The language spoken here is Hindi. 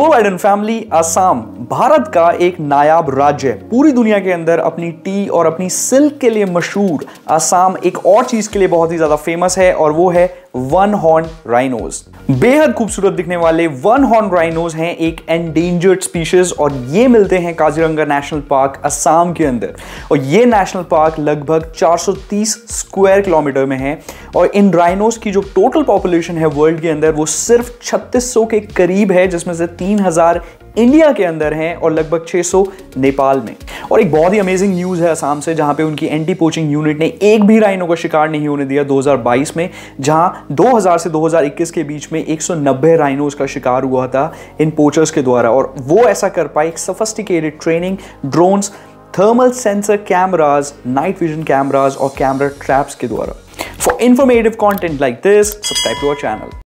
Collide and family Assam Bharat का एक नायाब राज्य है। पूरी दुनिया के अंदर अपनी टी और अपनी सिल्क के लिए मशहूर असम एक और चीज के लिए बहुत ही ज्यादा फेमस है और वो है वन हॉर्न राइनोस। बेहद खूबसूरत दिखने वाले वन हॉर्न राइनोस हैं एक एंडेंजर्ड स्पीशीज और ये मिलते हैं काजीरंगा नेशनल पार्क असम के अंदर। और ये नेशनल पार्क लगभग 430 स्क्वायर किलोमीटर में है और इन राइनोस की जो टोटल पॉपुलेशन है वर्ल्ड के अंदर वो सिर्फ 3600 के करीब है, जिसमें से 3000 इंडिया के अंदर हैं और लगभग 600 नेपाल में। और एक बहुत ही अमेजिंग न्यूज़ है असम से, जहां पे उनकी एंटी पोचिंग यूनिट ने एक भी राइनो का शिकार नहीं होने दिया 2022 में, जहां 2000 से 2021 के बीच में 190 राइनोज का शिकार हुआ था इन पोचर्स के द्वारा। और वो ऐसा कर पाए एक sophisticated training, drones, thermal sensor cameras, night vision cameras और कैमरा ट्रैप्स के द्वारा। For informative content like this subscribe to our channel.